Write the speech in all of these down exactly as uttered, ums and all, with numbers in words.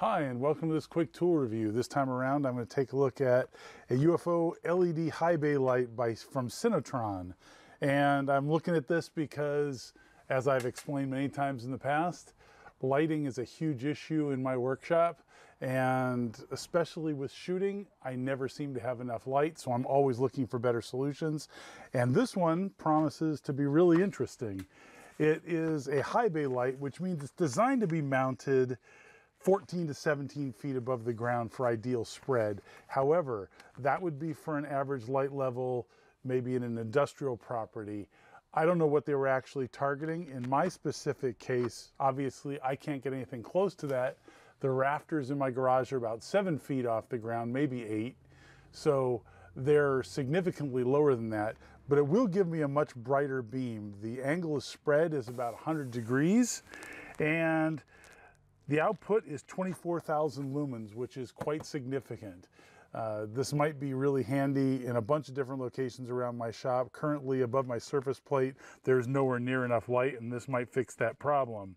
Hi, and welcome to this quick tool review. This time around, I'm going to take a look at a U F O L E D high bay light by, from Cinoton. And I'm looking at this because, as I've explained many times in the past, lighting is a huge issue in my workshop. And especially with shooting, I never seem to have enough light, so I'm always looking for better solutions. And this one promises to be really interesting. It is a high bay light, which means it's designed to be mounted fourteen to seventeen feet above the ground for ideal spread. However, that would be for an average light level, maybe in an industrial property. I don't know what they were actually targeting. In my specific case, obviously I can't get anything close to that. The rafters in my garage are about seven feet off the ground, maybe eight. So they're significantly lower than that, but it will give me a much brighter beam. The angle of spread is about one hundred degrees, and the output is twenty-four thousand lumens, which is quite significant. Uh, this might be really handy in a bunch of different locations around my shop. Currently, above my surface plate, there's nowhere near enough light, and this might fix that problem.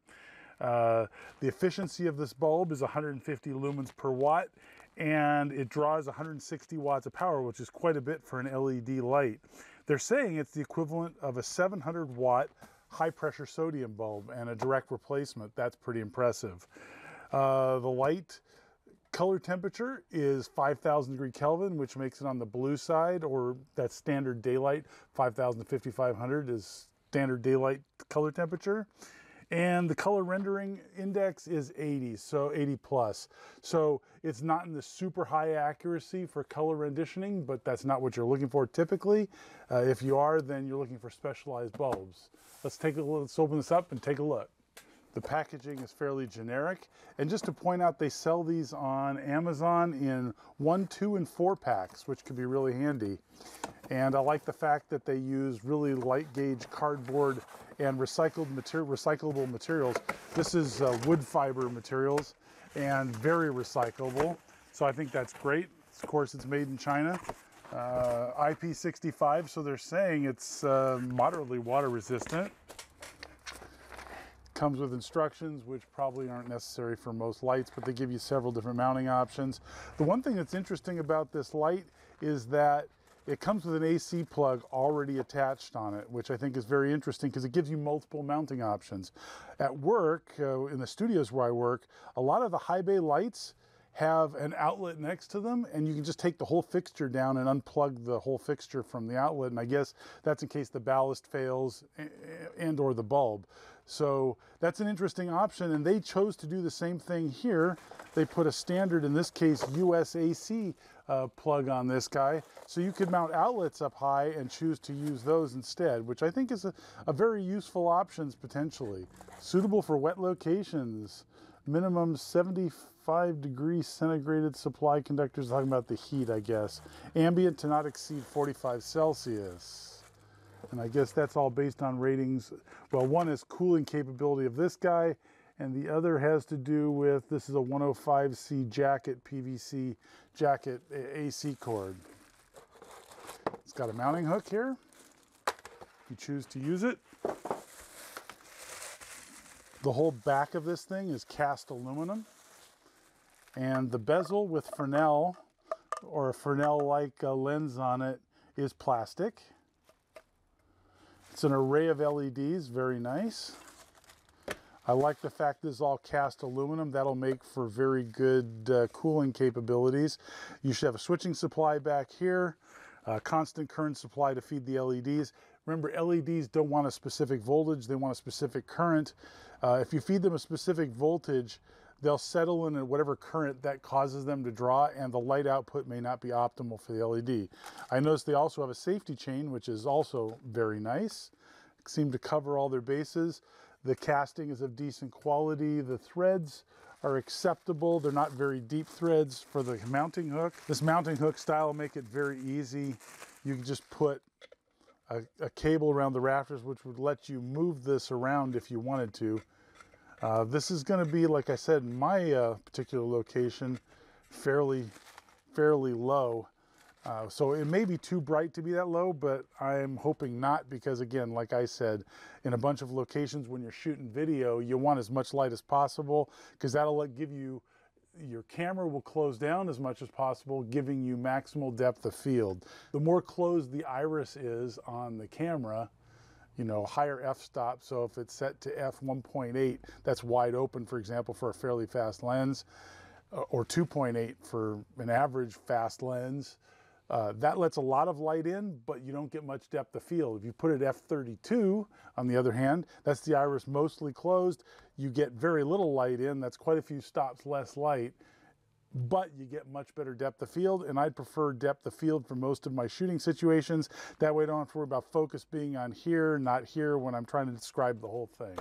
Uh, the efficiency of this bulb is one hundred fifty lumens per watt, and it draws one hundred sixty watts of power, which is quite a bit for an L E D light. They're saying it's the equivalent of a seven hundred watt high pressure sodium bulb and a direct replacement. That's pretty impressive. Uh, the light color temperature is five thousand degree Kelvin, which makes it on the blue side, or that's standard daylight. five thousand to fifty-five hundred is standard daylight color temperature. And the color rendering index is eighty, so eighty plus. So it's not in the super high accuracy for color renditioning, but that's not what you're looking for typically. Uh, if you are, then you're looking for specialized bulbs. Let's take a look, let's open this up and take a look. The packaging is fairly generic. And just to point out, they sell these on Amazon in one, two, and four packs, which could be really handy. And I like the fact that they use really light gauge cardboard and recycled material, recyclable materials. This is uh, wood fiber materials and very recyclable. So I think that's great. Of course, it's made in China. Uh, I P sixty-five, so they're saying it's uh, moderately water resistant. Comes with instructions, which probably aren't necessary for most lights, but they give you several different mounting options. The one thing that's interesting about this light is that it comes with an A C plug already attached on it, which I think is very interesting because it gives you multiple mounting options. At work, uh, in the studios where I work, a lot of the high bay lights have an outlet next to them, and you can just take the whole fixture down and unplug the whole fixture from the outlet, and I guess that's in case the ballast fails and or the bulb. So that's an interesting option, and they chose to do the same thing here. They put a standard, in this case, U S A C uh, plug on this guy, so you could mount outlets up high and choose to use those instead, which I think is a, a very useful option potentially. Suitable for wet locations. Minimum seventy-five degrees centigrade supply conductors, talking about the heat, I guess. Ambient to not exceed forty-five Celsius. And I guess that's all based on ratings. Well, one is cooling capability of this guy, and the other has to do with, this is a one oh five C jacket, P V C jacket, A C cord. It's got a mounting hook here, if you choose to use it. The whole back of this thing is cast aluminum, and the bezel with Fresnel or a Fresnel-like uh, lens on it is plastic. It's an array of L E Ds, very nice. I like the fact this is all cast aluminum. That'll make for very good uh, cooling capabilities. You should have a switching supply back here, a constant current supply to feed the L E Ds. Remember, L E Ds don't want a specific voltage, they want a specific current. Uh, if you feed them a specific voltage, they'll settle in at whatever current that causes them to draw, and the light output may not be optimal for the L E D. I noticed they also have a safety chain, which is also very nice. Seem to cover all their bases. The casting is of decent quality. The threads are acceptable. They're not very deep threads for the mounting hook. This mounting hook style will make it very easy. You can just put A, a cable around the rafters, which would let you move this around if you wanted to. Uh, this is going to be, like I said, in my uh, particular location, fairly, fairly low. Uh, so it may be too bright to be that low, but I'm hoping not, because again, like I said, in a bunch of locations when you're shooting video, you want as much light as possible, because that'll give you your camera will close down as much as possible, giving you maximal depth of field. The more closed the iris is on the camera, you know, higher f-stop. So if it's set to f one point eight, that's wide open, for example, for a fairly fast lens, or two point eight for an average fast lens. Uh, that lets a lot of light in, but you don't get much depth of field. If you put it at f thirty-two, on the other hand, that's the iris mostly closed. You get very little light in. That's quite a few stops less light, but you get much better depth of field, and I'd prefer depth of field for most of my shooting situations. That way I don't have to worry about focus being on here, not here, when I'm trying to describe the whole thing.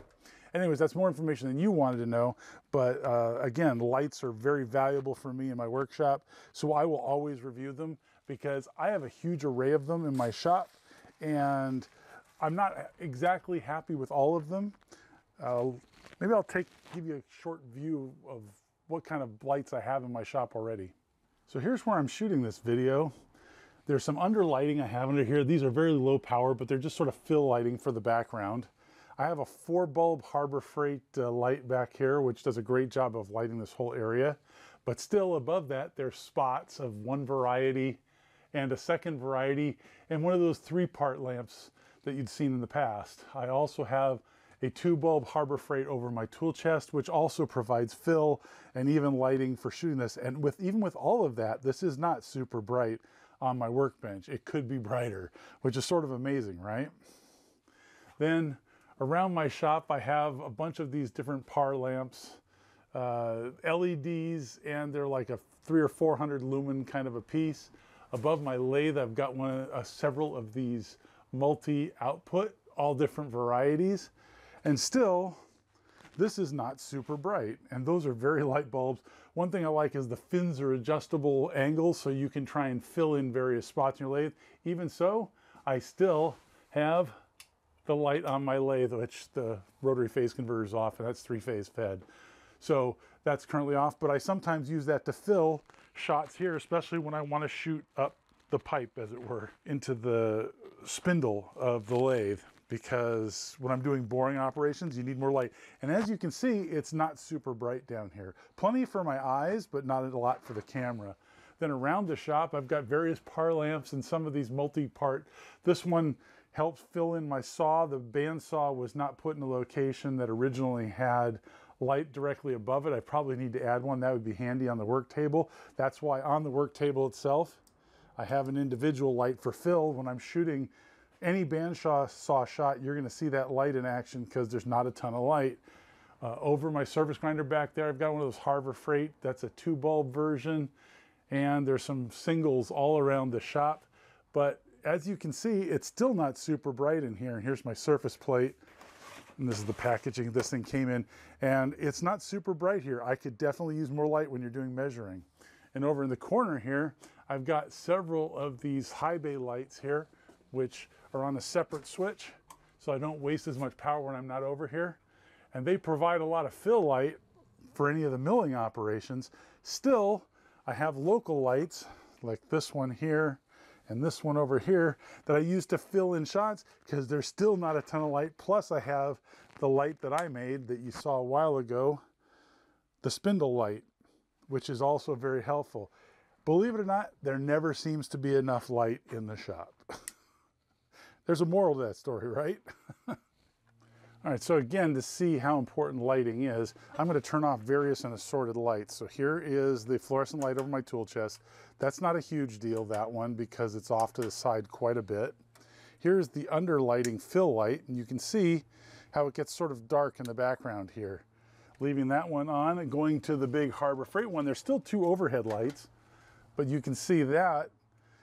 Anyways, that's more information than you wanted to know, but uh, again, lights are very valuable for me in my workshop, so I will always review them because I have a huge array of them in my shop, and I'm not exactly happy with all of them. Uh, maybe I'll take, give you a short view of what kind of lights I have in my shop already. So here's where I'm shooting this video. There's some underlighting I have under here. These are very low power, but they're just sort of fill lighting for the background. I have a four bulb Harbor Freight uh, light back here, which does a great job of lighting this whole area. But still above that, there's spots of one variety and a second variety and one of those three part lamps that you'd seen in the past. I also have a two bulb Harbor Freight over my tool chest, which also provides fill and even lighting for shooting this. And with even with all of that, this is not super bright on my workbench. It could be brighter, which is sort of amazing, right? Then around my shop, I have a bunch of these different P A R lamps, uh, L E Ds, and they're like a three or four hundred lumen kind of a piece. Above my lathe, I've got one, uh, several of these multi-output, all different varieties, and still, this is not super bright. And those are very light bulbs. One thing I like is the fins are adjustable angles, so you can try and fill in various spots in your lathe. Even so, I still have the light on my lathe, which the rotary phase converter is off, and that's three-phase fed. So that's currently off, but I sometimes use that to fill shots here, especially when I want to shoot up the pipe, as it were, into the spindle of the lathe, because when I'm doing boring operations, you need more light. And as you can see, it's not super bright down here. Plenty for my eyes, but not a lot for the camera. Then around the shop, I've got various P A R lamps and some of these multi-part. This one helps fill in my saw. The bandsaw was not put in a location that originally had light directly above it. I probably need to add one. That would be handy on the work table. That's why on the work table itself, I have an individual light for fill. When I'm shooting any bandsaw saw shot, you're gonna see that light in action because there's not a ton of light. Uh, over my surface grinder back there, I've got one of those Harbor Freight. That's a two bulb version. And there's some singles all around the shop, but as you can see, it's still not super bright in here. And here's my surface plate. And this is the packaging this thing came in. And it's not super bright here. I could definitely use more light when you're doing measuring. And over in the corner here, I've got several of these high bay lights here, which are on a separate switch, so I don't waste as much power when I'm not over here. And they provide a lot of fill light for any of the milling operations. Still, I have local lights like this one here and this one over here that I use to fill in shots because there's still not a ton of light. Plus I have the light that I made that you saw a while ago, the spindle light, which is also very helpful. Believe it or not, there never seems to be enough light in the shop. There's a moral to that story, right? All right, so again, to see how important lighting is, I'm gonna turn off various and assorted lights. So here is the fluorescent light over my tool chest. That's not a huge deal, that one, because it's off to the side quite a bit. Here's the underlighting fill light, and you can see how it gets sort of dark in the background here. Leaving that one on and going to the big Harbor Freight one. There's still two overhead lights, but you can see that.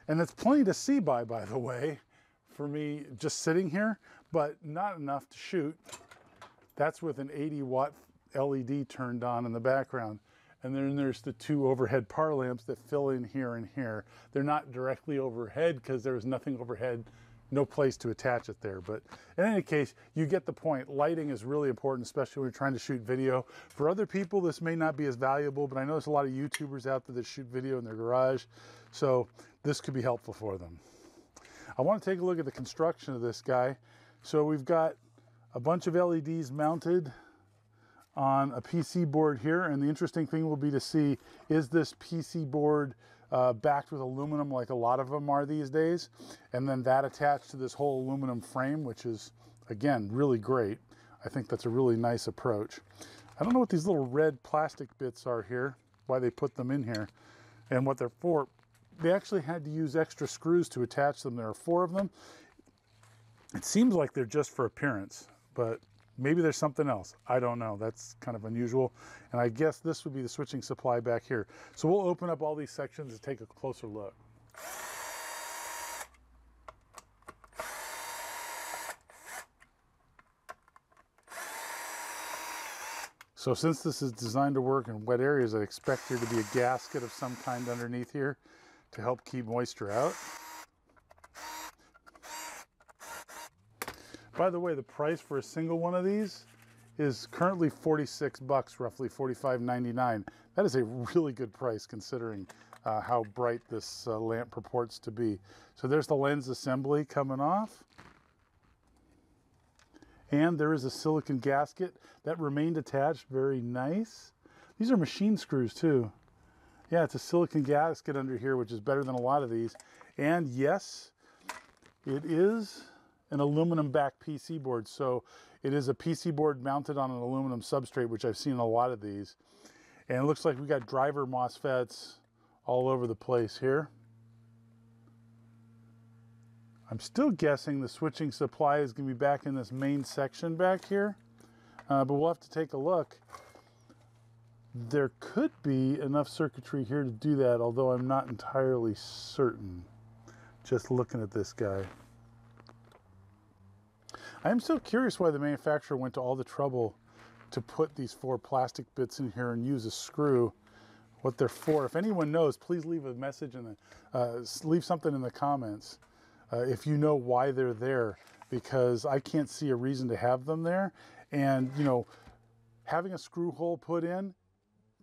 And that's plenty to see by, by the way, for me just sitting here, but not enough to shoot. That's with an eighty watt L E D turned on in the background. And then there's the two overhead P A R lamps that fill in here and here. They're not directly overhead because there was nothing overhead, no place to attach it there. But in any case, you get the point. Lighting is really important, especially when you're trying to shoot video. For other people, this may not be as valuable, but I know there's a lot of YouTubers out there that shoot video in their garage. So this could be helpful for them. I want to take a look at the construction of this guy. So we've got a bunch of L E Ds mounted on a P C board here, and the interesting thing will be to see, is this P C board uh, backed with aluminum like a lot of them are these days, and then that attached to this whole aluminum frame, which is, again, really great. I think that's a really nice approach. I don't know what these little red plastic bits are here, why they put them in here, and what they're for. They actually had to use extra screws to attach them. There are four of them. It seems like they're just for appearance, but maybe there's something else. I don't know. That's kind of unusual. And I guess this would be the switching supply back here. So we'll open up all these sections and take a closer look. So since this is designed to work in wet areas, I expect there to be a gasket of some kind underneath here to help keep moisture out. By the way, the price for a single one of these is currently forty-six bucks, roughly forty-five ninety-nine. That is a really good price considering uh, how bright this uh, lamp purports to be. So there's the lens assembly coming off. And there is a silicon gasket that remained attached. Very nice. These are machine screws too. Yeah, it's a silicon gasket under here, which is better than a lot of these. And yes, it is an aluminum back P C board. So it is a P C board mounted on an aluminum substrate, which I've seen in a lot of these. And it looks like we got driver MOSFETs all over the place here. I'm still guessing the switching supply is going to be back in this main section back here, uh, but we'll have to take a look. There could be enough circuitry here to do that, although I'm not entirely certain. Just looking at this guy. I'm still curious why the manufacturer went to all the trouble to put these four plastic bits in here and use a screw. What they're for. If anyone knows, please leave a message in the, uh, leave something in the comments. Uh, if you know why they're there, because I can't see a reason to have them there. And, you know, having a screw hole put in,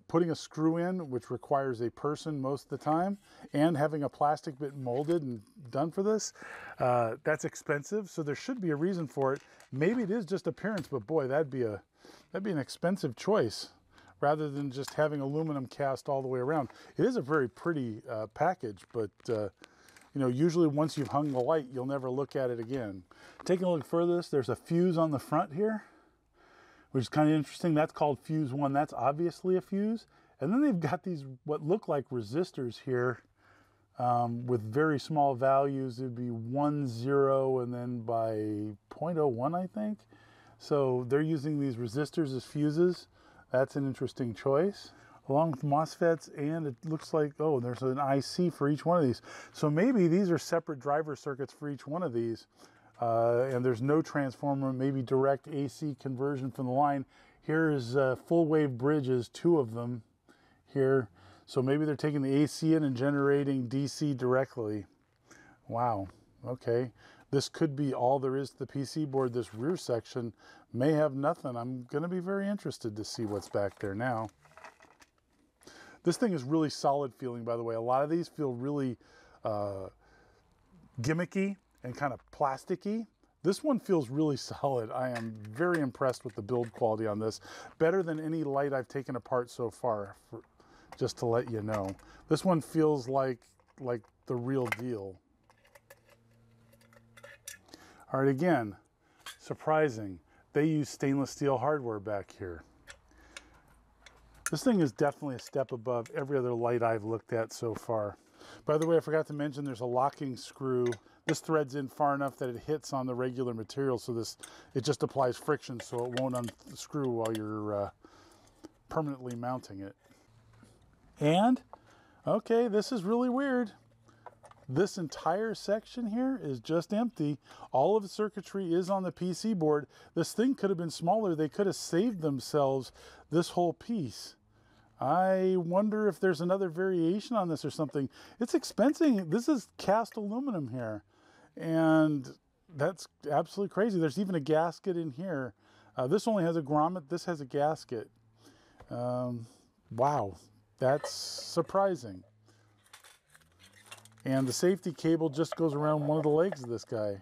putting a screw in, which requires a person most of the time, and having a plastic bit molded and done for this, uh, that's expensive. So there should be a reason for it. Maybe it is just appearance, but boy, that'd be a, that'd be an expensive choice rather than just having aluminum cast all the way around. It is a very pretty uh, package, but, uh, you know, usually once you've hung the light, you'll never look at it again. Taking a look further, there's a fuse on the front here, which is kind of interesting. That's called fuse one. That's obviously a fuse. And then they've got these, what look like resistors here um, with very small values. It'd be one, zero, and then by zero point zero one, I think. So they're using these resistors as fuses. That's an interesting choice. Along with MOSFETs, and it looks like, oh, there's an I C for each one of these. So maybe these are separate driver circuits for each one of these, uh, and there's no transformer, maybe direct A C conversion from the line. Here is uh, full wave bridges, two of them here. So maybe they're taking the A C in and generating D C directly. Wow, okay. This could be all there is to the P C board. This rear section may have nothing. I'm gonna be very interested to see what's back there now. This thing is really solid feeling, by the way. A lot of these feel really uh, gimmicky and kind of plasticky. This one feels really solid. I am very impressed with the build quality on this. Better than any light I've taken apart so far, for, just to let you know. This one feels like, like the real deal. All right, again, surprising. They use stainless steel hardware back here. This thing is definitely a step above every other light I've looked at so far. By the way, I forgot to mention there's a locking screw. This threads in far enough that it hits on the regular material, so this it just applies friction so it won't unscrew while you're uh, permanently mounting it. And, okay, this is really weird. This entire section here is just empty. All of the circuitry is on the P C board. This thing could have been smaller. They could have saved themselves this whole piece. I wonder if there's another variation on this or something. It's expensive. This is cast aluminum here. And that's absolutely crazy. There's even a gasket in here. Uh, this only has a grommet. This has a gasket. Um, wow, that's surprising. And the safety cable just goes around one of the legs of this guy.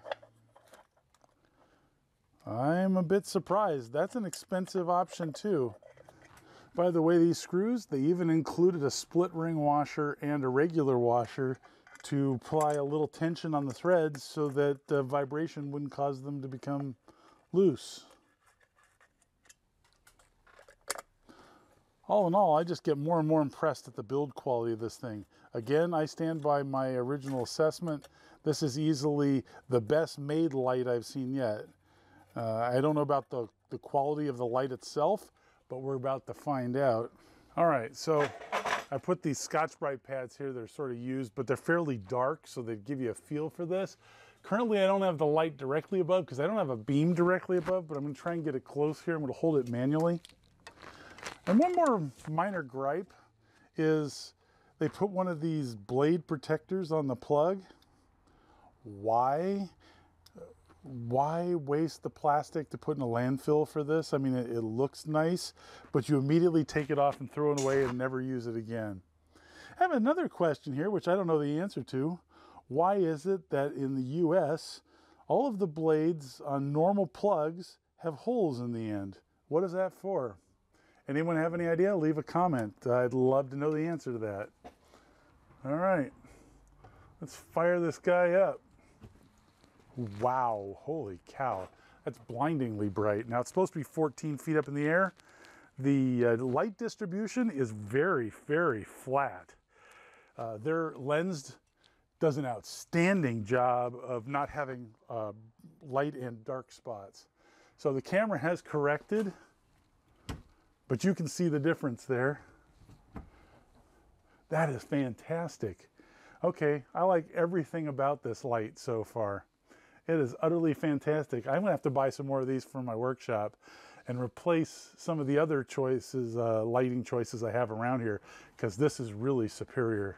I'm a bit surprised. That's an expensive option too. By the way, these screws, they even included a split ring washer and a regular washer to apply a little tension on the threads so that the vibration wouldn't cause them to become loose. All in all, I just get more and more impressed at the build quality of this thing. Again, I stand by my original assessment. This is easily the best made light I've seen yet. Uh, I don't know about the, the quality of the light itself, but we're about to find out. All right, so I put these Scotch-Brite pads here. They're sort of used, but they're fairly dark, so they give you a feel for this. Currently, I don't have the light directly above because I don't have a beam directly above, but I'm gonna try and get it close here. I'm gonna hold it manually. And one more minor gripe is they put one of these blade protectors on the plug. Why? Why waste the plastic to put in a landfill for this? I mean, it, it looks nice, but you immediately take it off and throw it away and never use it again. I have another question here, which I don't know the answer to. Why is it that in the U S, all of the blades on normal plugs have holes in the end? What is that for? Anyone have any idea? Leave a comment. I'd love to know the answer to that. All right, let's fire this guy up. Wow, holy cow, that's blindingly bright. Now it's supposed to be fourteen feet up in the air. The uh, light distribution is very, very flat. Uh, their lens does an outstanding job of not having uh, light and dark spots. So the camera has corrected, but you can see the difference there. That is fantastic. Okay, I like everything about this light so far. It is utterly fantastic. I'm gonna have to buy some more of these for my workshop and replace some of the other choices, uh, lighting choices I have around here, because this is really superior.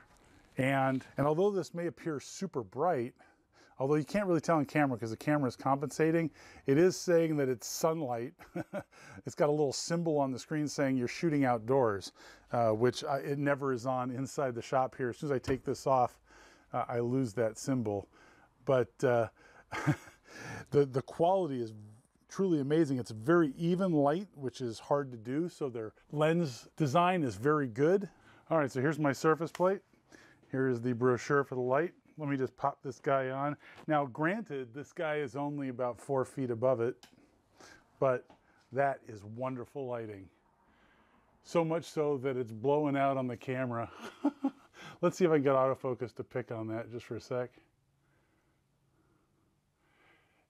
And, and although this may appear super bright, although you can't really tell on camera because the camera is compensating, it is saying that it's sunlight. It's got a little symbol on the screen saying you're shooting outdoors, uh, which I, it never is on inside the shop here. As soon as I take this off, uh, I lose that symbol. But, uh, the, the quality is truly amazing. It's very even light, which is hard to do. So their lens design is very good. All right, so here's my surface plate. Here's the brochure for the light. Let me just pop this guy on. Now, granted, this guy is only about four feet above it, but that is wonderful lighting. So much so that it's blowing out on the camera. Let's see if I can get autofocus to pick on that just for a sec.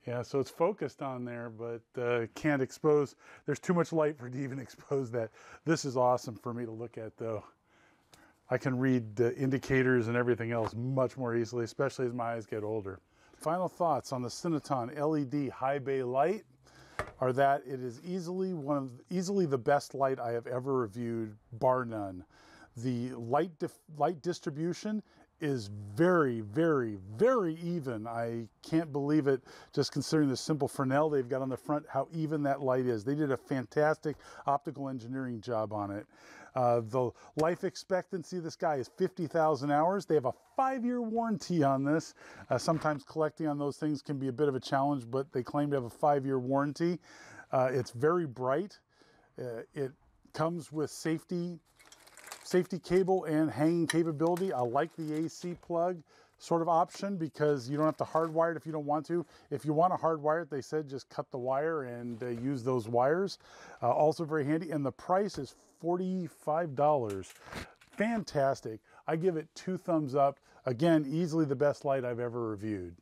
Yeah, so it's focused on there, but uh, can't expose. There's too much light for it to even expose that. This is awesome for me to look at, though. I can read the indicators and everything else much more easily, especially as my eyes get older. Final thoughts on the Cinoton L E D high bay light are that it is easily one of easily the best light I have ever reviewed, bar none. The light dif light distribution is very, very, very even. I can't believe it, just considering the simple Fresnel they've got on the front, how even that light is. They did a fantastic optical engineering job on it. Uh, the life expectancy of this guy is fifty thousand hours. They have a five-year warranty on this. Uh, sometimes collecting on those things can be a bit of a challenge, but they claim to have a five-year warranty. Uh, it's very bright. Uh, it comes with safety Safety cable and hanging capability. I like the A C plug sort of option because you don't have to hardwire it if you don't want to. If you want to hardwire it, they said just cut the wire and uh, use those wires. Uh, also very handy, and the price is forty-five dollars. Fantastic. I give it two thumbs up. Again, easily the best light I've ever reviewed.